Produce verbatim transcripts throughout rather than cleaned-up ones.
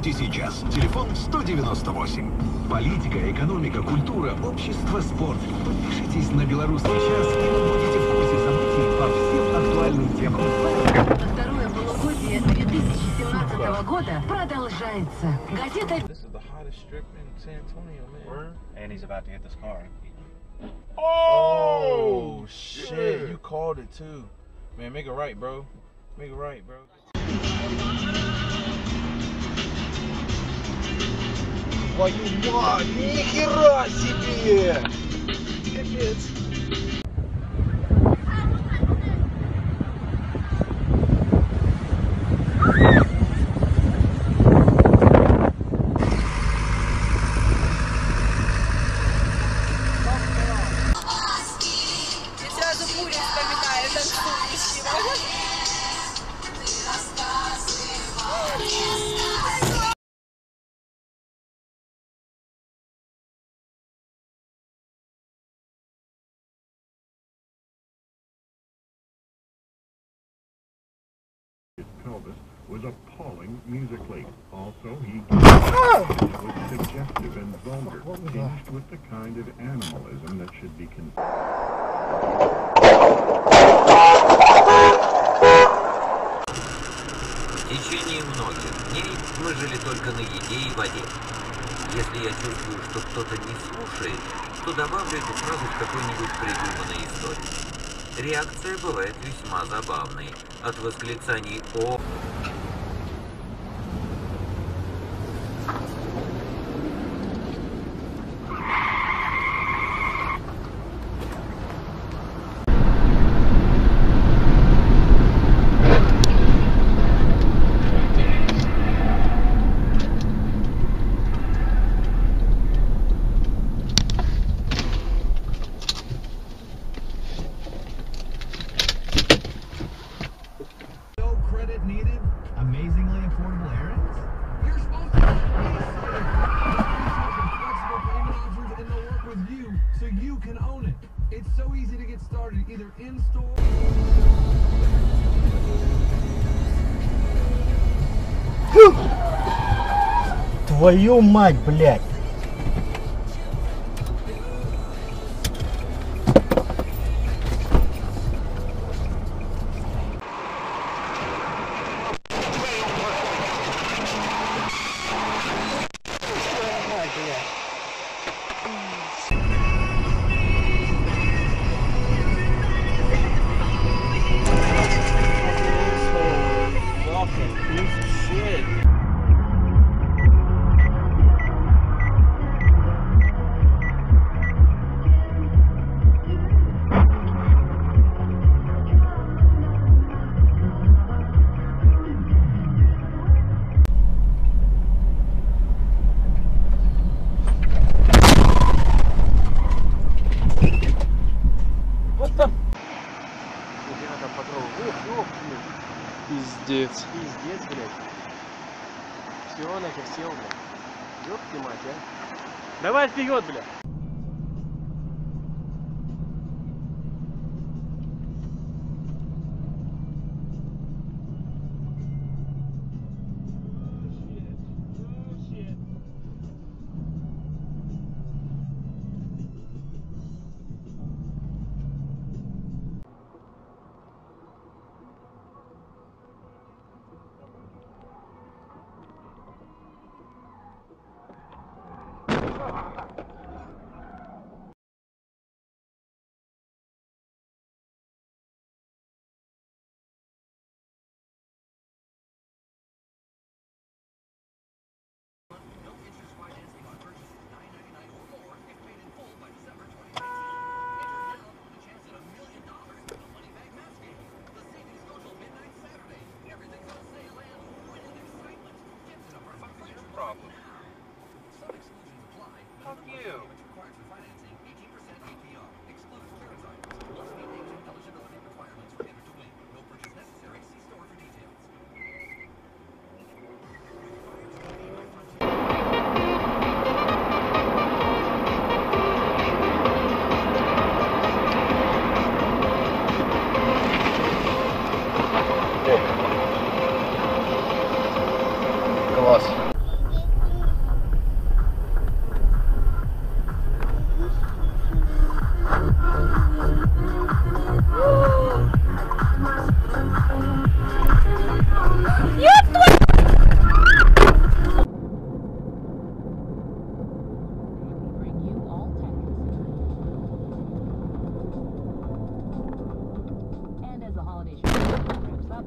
Звоните сейчас. Телефон сто девяносто восемь. Политика, экономика, культура, общество, спорт. Подпишитесь на «Белорусский час» и вы будете в курсе событий по всем актуальным темам. Второе полугодие две тысячи семнадцатого года продолжается. Газета... Oh, shit. You called it too. Man, make it right, bro. Make it right, bro. Твою мать, ни хера себе! Капец. Elvis was appalling musically. Also, he was suggestive and vulgar, tinged with the kind of animalism that should be considered. В течение многих дней мы жили только на еде и воде. Если я чувствую, что кто-то не слушает, то добавлю эту фразу в какой-нибудь придуманной истории. Реакция бывает весьма забавной. От восклицаний «О!» Твою мать, блядь! Пиздец. Пиздец, блядь. Все, нахер сел, блядь. Ёб ты мать, а. Давай вперед, блядь.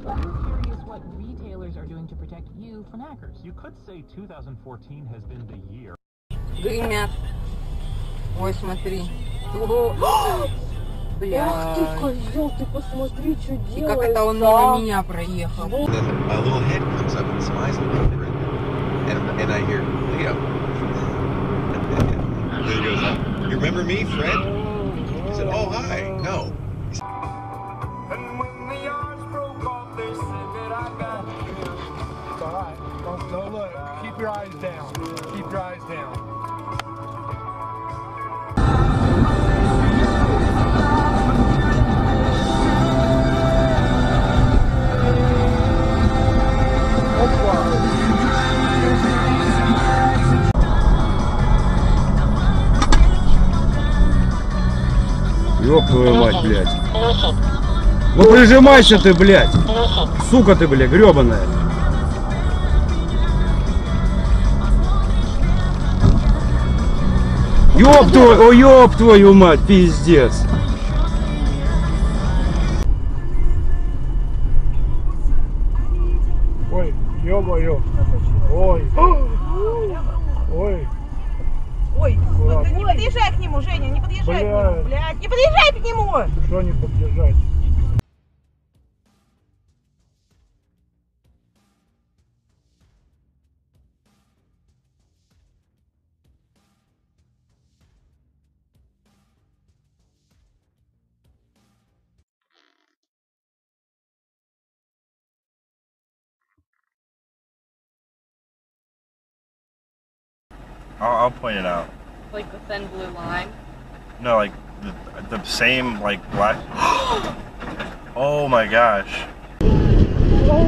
I'm curious what retailers are doing to protect you from hackers. You could say two thousand fourteen has been the year. Гремят. Ой, смотри. Ах ты, козел, ты посмотри, что делаешь. И как это он мимо меня проехал. You remember me, Fred? He said, oh, hi, no. And when the yards broke off, they said that I got you. It's all right. Don't, don't look. Keep your eyes down. Keep your eyes down. Ёб твою мать, блядь. Ну прижимайся ты, блядь. Сука ты, блядь, грёбаная. Ёб твою, ой, ёб твою мать, пиздец. Ой, ё-моё. Ой. Ой. Ой, вот, не подъезжай к нему, Женя, не подъезжай блядь. к нему, блядь, не подъезжай к нему! Что не подъезжать? I'll, I'll point it out. Like the thin blue line? No, like the, the same, like black. Oh my gosh. Oh.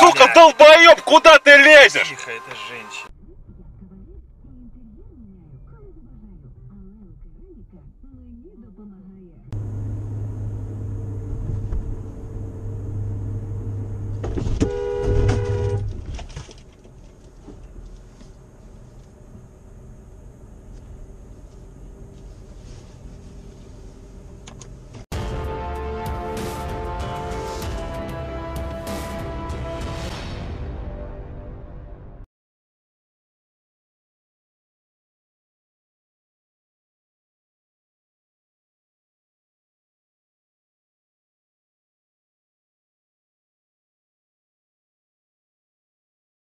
Сука, долбоеб, куда ты лезешь? Тихо, это женщина.